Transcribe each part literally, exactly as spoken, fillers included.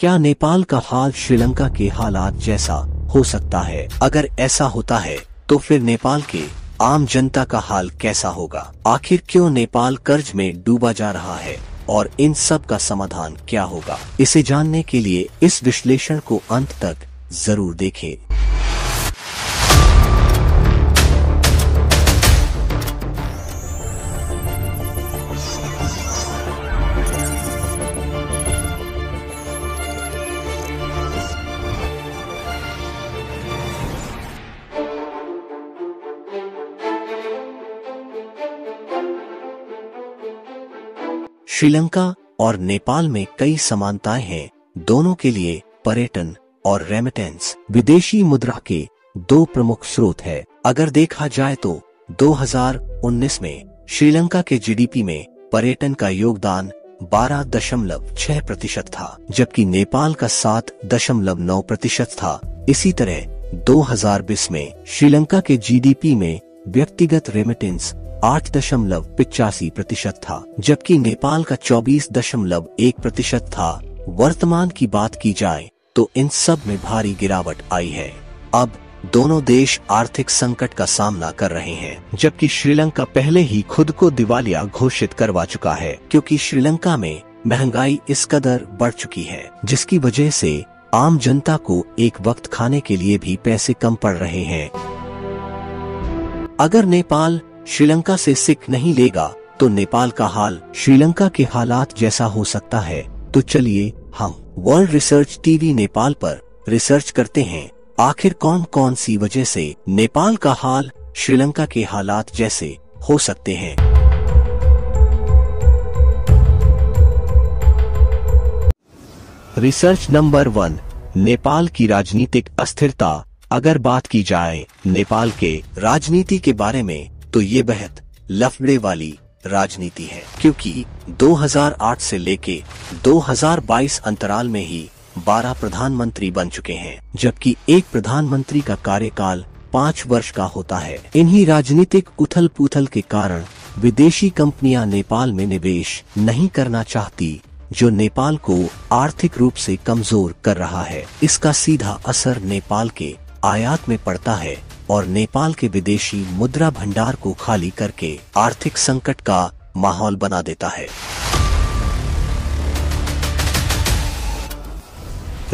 क्या नेपाल का हाल श्रीलंका के हालात जैसा हो सकता है? अगर ऐसा होता है तो फिर नेपाल के आम जनता का हाल कैसा होगा? आखिर क्यों नेपाल कर्ज में डूबा जा रहा है और इन सब का समाधान क्या होगा? इसे जानने के लिए इस विश्लेषण को अंत तक जरूर देखें। श्रीलंका और नेपाल में कई समानताएं हैं। दोनों के लिए पर्यटन और रेमिटेंस विदेशी मुद्रा के दो प्रमुख स्रोत है। अगर देखा जाए तो दो हज़ार उन्नीस में श्रीलंका के जीडीपी में पर्यटन का योगदान बारह दशमलव छह प्रतिशत था, जबकि नेपाल का सात दशमलव नौ प्रतिशत था। इसी तरह दो हज़ार बीस में श्रीलंका के जीडीपी में व्यक्तिगत रेमिटेंस आठ दशमलव पिचासी प्रतिशत था, जबकि नेपाल का चौबीस दशमलव एक प्रतिशत था। वर्तमान की बात की जाए तो इन सब में भारी गिरावट आई है। अब दोनों देश आर्थिक संकट का सामना कर रहे हैं, जबकि श्रीलंका पहले ही खुद को दिवालिया घोषित करवा चुका है, क्योंकि श्रीलंका में महंगाई इस कदर बढ़ चुकी है जिसकी वजह से आम जनता को एक वक्त खाने के लिए भी पैसे कम पड़ रहे हैं। अगर नेपाल श्रीलंका से सिक नहीं लेगा तो नेपाल का हाल श्रीलंका के हालात जैसा हो सकता है। तो चलिए हम वर्ल्ड रिसर्च टीवी नेपाल पर रिसर्च करते हैं, आखिर कौन कौन सी वजह से नेपाल का हाल श्रीलंका के हालात जैसे हो सकते हैं। रिसर्च नंबर वन, नेपाल की राजनीतिक अस्थिरता। अगर बात की जाए नेपाल के राजनीति के बारे में तो ये बेहद लफड़े वाली राजनीति है, क्योंकि दो हज़ार आठ से लेके दो हज़ार बाईस अंतराल में ही बारह प्रधानमंत्री बन चुके हैं, जबकि एक प्रधानमंत्री का कार्यकाल पाँच वर्ष का होता है। इन्हीं राजनीतिक उथल पुथल के कारण विदेशी कंपनियां नेपाल में निवेश नहीं करना चाहती, जो नेपाल को आर्थिक रूप से कमजोर कर रहा है। इसका सीधा असर नेपाल के आयात में पड़ता है और नेपाल के विदेशी मुद्रा भंडार को खाली करके आर्थिक संकट का माहौल बना देता है।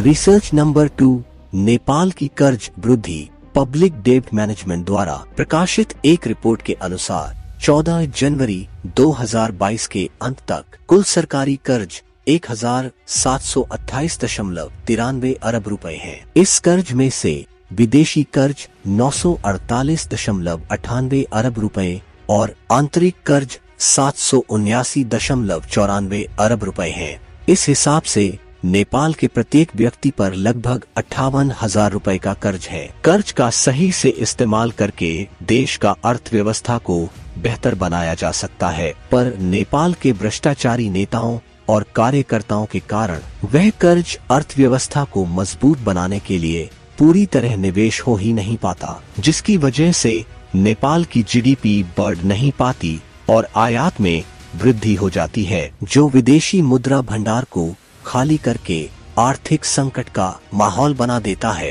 रिसर्च नंबर टू, नेपाल की कर्ज वृद्धि। पब्लिक डेट मैनेजमेंट द्वारा प्रकाशित एक रिपोर्ट के अनुसार चौदह जनवरी दो हज़ार बाईस के अंत तक कुल सरकारी कर्ज एक हजार सात सौ अट्ठाईस दशमलव तिरानवे अरब रुपए है। इस कर्ज में से विदेशी कर्ज नौ सौ अड़तालीस दशमलव अट्ठानवे अरब रुपए और आंतरिक कर्ज सात सौ उन्यासी दशमलव चौरानवे अरब रुपए हैं। इस हिसाब से नेपाल के प्रत्येक व्यक्ति पर लगभग अट्ठावन हजार रुपए का कर्ज है। कर्ज का सही से इस्तेमाल करके देश का अर्थव्यवस्था को बेहतर बनाया जा सकता है, पर नेपाल के भ्रष्टाचारी नेताओं और कार्यकर्ताओं के कारण वह कर्ज अर्थव्यवस्था को मजबूत बनाने के लिए पूरी तरह निवेश हो ही नहीं पाता, जिसकी वजह से नेपाल की जीडीपी बढ़ नहीं पाती और आयात में वृद्धि हो जाती है, जो विदेशी मुद्रा भंडार को खाली करके आर्थिक संकट का माहौल बना देता है।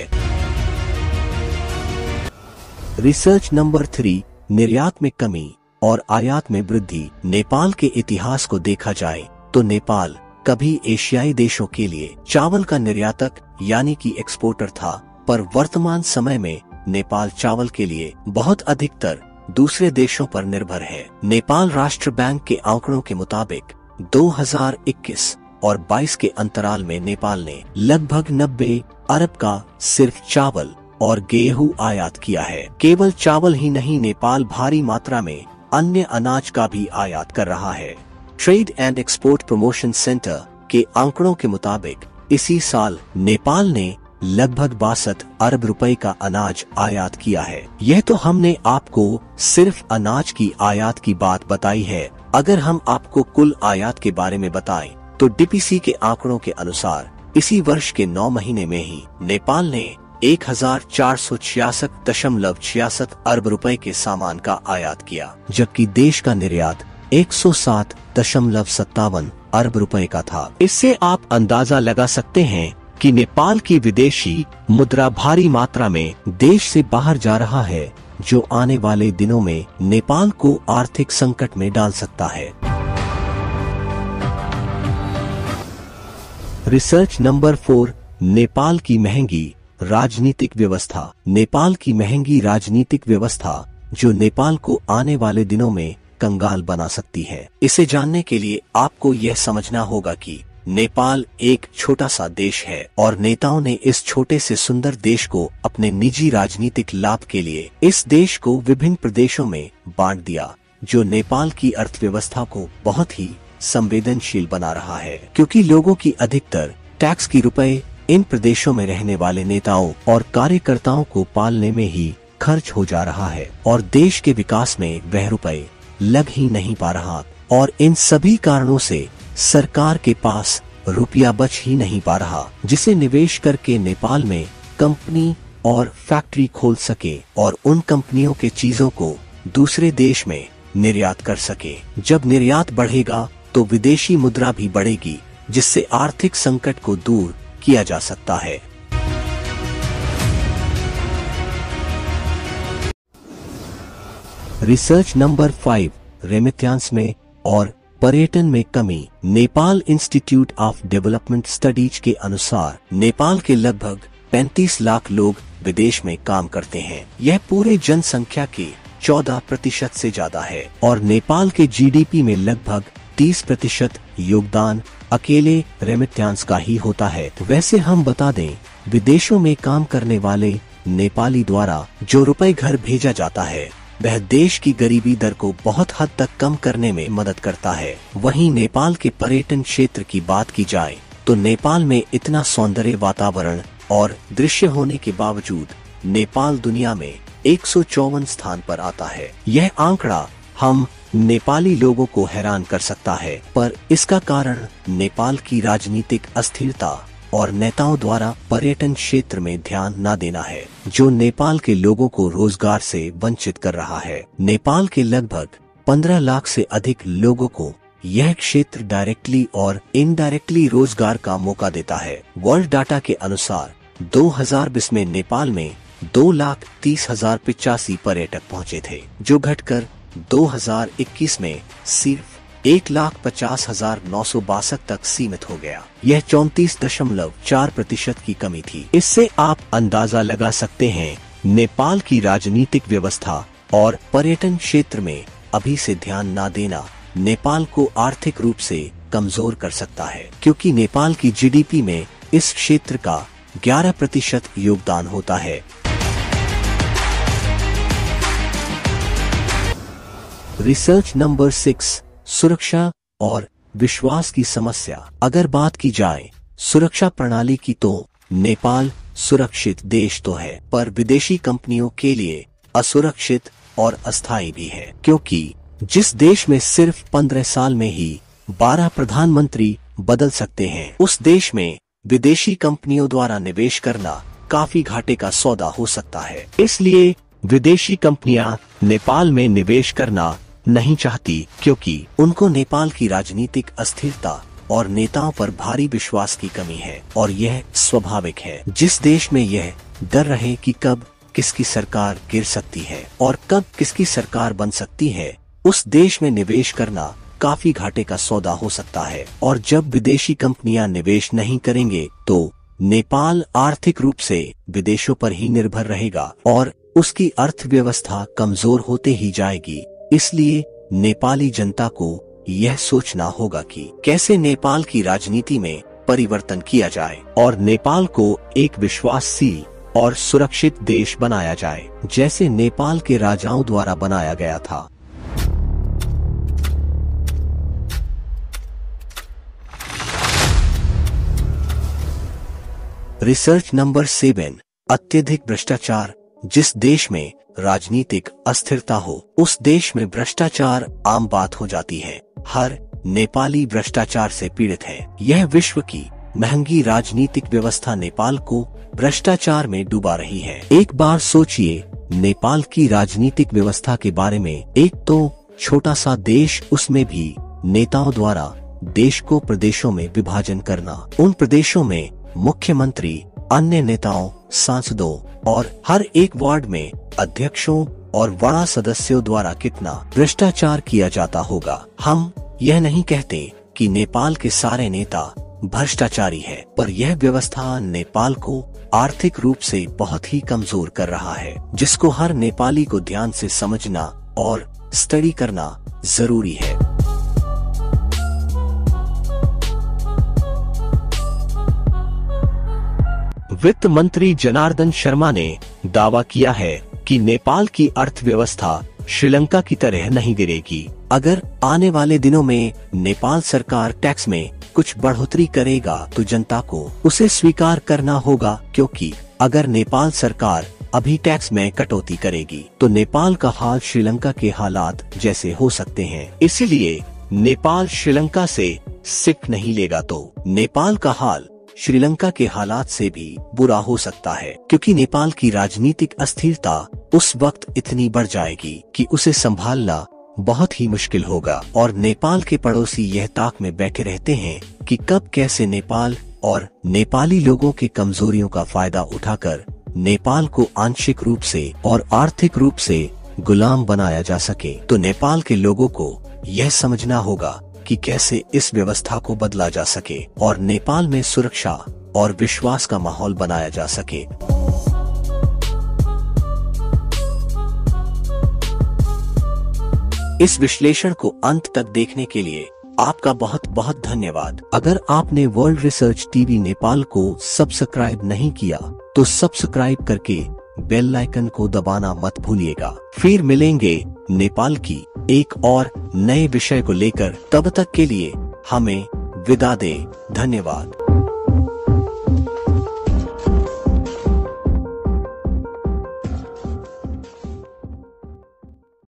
रिसर्च नंबर थ्री, निर्यात में कमी और आयात में वृद्धि। नेपाल के इतिहास को देखा जाए तो नेपाल कभी एशियाई देशों के लिए चावल का निर्यातक यानी कि एक्सपोर्टर था, पर वर्तमान समय में नेपाल चावल के लिए बहुत अधिकतर दूसरे देशों पर निर्भर है। नेपाल राष्ट्र बैंक के आंकड़ों के मुताबिक दो हज़ार इक्कीस और बाईस के अंतराल में नेपाल ने लगभग नब्बे अरब का सिर्फ चावल और गेहूं आयात किया है। केवल चावल ही नहीं, नेपाल भारी मात्रा में अन्य अनाज का भी आयात कर रहा है। Trade and export promotion centre के आंकड़ों के मुताबिक इसी साल नेपाल ने लगभग बासठ अरब रुपए का अनाज आयात किया है। यह तो हमने आपको सिर्फ अनाज की आयात की बात बताई है। अगर हम आपको कुल आयात के बारे में बताएं, तो डीपीसी के आंकड़ों के अनुसार इसी वर्ष के नौ महीने में ही नेपाल ने एक हजार चार सौ छियासठ दशमलव छियासठ अरब रुपए के सामान का आयात किया, जबकि देश का निर्यात एक सौ सात दशमलव सत्तावन अरब रुपए का था। इससे आप अंदाजा लगा सकते हैं कि नेपाल की विदेशी मुद्रा भारी मात्रा में देश से बाहर जा रहा है, जो आने वाले दिनों में नेपाल को आर्थिक संकट में डाल सकता है। रिसर्च नंबर फोर, नेपाल की महंगी राजनीतिक व्यवस्था। नेपाल की महंगी राजनीतिक व्यवस्था जो नेपाल को आने वाले दिनों में कंगाल बना सकती है। इसे जानने के लिए आपको यह समझना होगा कि नेपाल एक छोटा सा देश है और नेताओं ने इस छोटे से सुंदर देश को अपने निजी राजनीतिक लाभ के लिए इस देश को विभिन्न प्रदेशों में बांट दिया, जो नेपाल की अर्थव्यवस्था को बहुत ही संवेदनशील बना रहा है, क्योंकि लोगों की अधिकतर टैक्स की रुपए इन प्रदेशों में रहने वाले नेताओं और कार्यकर्ताओं को पालने में ही खर्च हो जा रहा है और देश के विकास में वह रुपए लग ही नहीं पा रहा। और इन सभी कारणों से सरकार के पास रुपया बच ही नहीं पा रहा, जिसे निवेश करके नेपाल में कंपनी और फैक्ट्री खोल सके और उन कंपनियों के चीजों को दूसरे देश में निर्यात कर सके। जब निर्यात बढ़ेगा तो विदेशी मुद्रा भी बढ़ेगी, जिससे आर्थिक संकट को दूर किया जा सकता है। रिसर्च नंबर फाइव, रेमिटेंस में और पर्यटन में कमी। Nepal institute of development studies के अनुसार नेपाल के लगभग पैंतीस लाख लोग विदेश में काम करते हैं। यह पूरे जनसंख्या के चौदह प्रतिशत से ज्यादा है और नेपाल के जीडीपी में लगभग तीस प्रतिशत योगदान अकेले रेमिटेंस का ही होता है। वैसे हम बता दें, विदेशों में काम करने वाले नेपाली द्वारा जो रुपए घर भेजा जाता है वह देश की गरीबी दर को बहुत हद तक कम करने में मदद करता है। वहीं नेपाल के पर्यटन क्षेत्र की बात की जाए तो नेपाल में इतना सौंदर्य वातावरण और दृश्य होने के बावजूद नेपाल दुनिया में एक सौ चौवन स्थान पर आता है। यह आंकड़ा हम नेपाली लोगों को हैरान कर सकता है, पर इसका कारण नेपाल की राजनीतिक अस्थिरता और नेताओं द्वारा पर्यटन क्षेत्र में ध्यान न देना है, जो नेपाल के लोगों को रोजगार से वंचित कर रहा है। नेपाल के लगभग पंद्रह लाख से अधिक लोगों को यह क्षेत्र डायरेक्टली और इनडायरेक्टली रोजगार का मौका देता है। वर्ल्ड डाटा के अनुसार दो हज़ार बीस में नेपाल में दो लाख तीस हजार पिचासी पर्यटक पहुँचे थे, जो घटकर दो हज़ार इक्कीस में सिर्फ एक लाख पचास हजार नौ सौ बासठ तक सीमित हो गया। यह चौंतीस दशमलव चार प्रतिशत की कमी थी। इससे आप अंदाजा लगा सकते हैं नेपाल की राजनीतिक व्यवस्था और पर्यटन क्षेत्र में अभी से ध्यान न देना नेपाल को आर्थिक रूप से कमजोर कर सकता है, क्योंकि नेपाल की जीडीपी में इस क्षेत्र का ग्यारह प्रतिशत योगदान होता है। रिसर्च नंबर सिक्स, सुरक्षा और विश्वास की समस्या। अगर बात की जाए सुरक्षा प्रणाली की तो नेपाल सुरक्षित देश तो है, पर विदेशी कंपनियों के लिए असुरक्षित और अस्थायी भी है, क्योंकि जिस देश में सिर्फ पंद्रह साल में ही बारह प्रधानमंत्री बदल सकते हैं, उस देश में विदेशी कंपनियों द्वारा निवेश करना काफी घाटे का सौदा हो सकता है। इसलिए विदेशी कंपनियां नेपाल में निवेश करना नहीं चाहती, क्योंकि उनको नेपाल की राजनीतिक अस्थिरता और नेताओं पर भारी विश्वास की कमी है और यह स्वाभाविक है। जिस देश में यह डर रहे कि कब किसकी सरकार गिर सकती है और कब किसकी सरकार बन सकती है, उस देश में निवेश करना काफी घाटे का सौदा हो सकता है। और जब विदेशी कंपनियां निवेश नहीं करेंगे तो नेपाल आर्थिक रूप से विदेशों पर ही निर्भर रहेगा और उसकी अर्थव्यवस्था कमजोर होते ही जाएगी। इसलिए नेपाली जनता को यह सोचना होगा कि कैसे नेपाल की राजनीति में परिवर्तन किया जाए और नेपाल को एक विश्वासी और सुरक्षित देश बनाया जाए, जैसे नेपाल के राजाओं द्वारा बनाया गया था। रिसर्च नंबर सेवन, अत्यधिक भ्रष्टाचार। जिस देश में राजनीतिक अस्थिरता हो उस देश में भ्रष्टाचार आम बात हो जाती है। हर नेपाली भ्रष्टाचार से पीड़ित है। यह विश्व की महंगी राजनीतिक व्यवस्था नेपाल को भ्रष्टाचार में डुबा रही है। एक बार सोचिए, नेपाल की राजनीतिक व्यवस्था के बारे में, एक तो छोटा सा देश, उसमें भी नेताओं द्वारा देश को प्रदेशों में विभाजन करना। उन प्रदेशों में मुख्यमंत्री, अन्य नेताओं, सांसदों और हर एक वार्ड में अध्यक्षों और वड़ा सदस्यों द्वारा कितना भ्रष्टाचार किया जाता होगा। हम यह नहीं कहते कि नेपाल के सारे नेता भ्रष्टाचारी है, पर यह व्यवस्था नेपाल को आर्थिक रूप से बहुत ही कमजोर कर रहा है, जिसको हर नेपाली को ध्यान से समझना और स्टडी करना जरूरी है। वित्त मंत्री जनार्दन शर्मा ने दावा किया है कि नेपाल की अर्थव्यवस्था श्रीलंका की तरह नहीं गिरेगी अगर आने वाले दिनों में नेपाल सरकार टैक्स में कुछ बढ़ोतरी करेगा तो जनता को उसे स्वीकार करना होगा, क्योंकि अगर नेपाल सरकार अभी टैक्स में कटौती करेगी तो नेपाल का हाल श्रीलंका के हालात जैसे हो सकते हैं। इसीलिए नेपाल श्रीलंका से सिक नहीं लेगा तो नेपाल का हाल श्रीलंका के हालात से भी बुरा हो सकता है, क्योंकि नेपाल की राजनीतिक अस्थिरता उस वक्त इतनी बढ़ जाएगी कि उसे संभालना बहुत ही मुश्किल होगा। और नेपाल के पड़ोसी यह ताक में बैठे रहते हैं कि कब कैसे नेपाल और नेपाली लोगों के कमजोरियों का फायदा उठाकर नेपाल को आंशिक रूप से और आर्थिक रूप से गुलाम बनाया जा सके। तो नेपाल के लोगों को यह समझना होगा कि कैसे इस व्यवस्था को बदला जा सके और नेपाल में सुरक्षा और विश्वास का माहौल बनाया जा सके। इस विश्लेषण को अंत तक देखने के लिए आपका बहुत बहुत धन्यवाद। अगर आपने वर्ल्ड रिसर्च टीवी नेपाल को सब्सक्राइब नहीं किया तो सब्सक्राइब करके बेल आइकन को दबाना मत भूलिएगा। फिर मिलेंगे नेपाल की एक और नए विषय को लेकर, तब तक के लिए हमें विदा दे। धन्यवाद।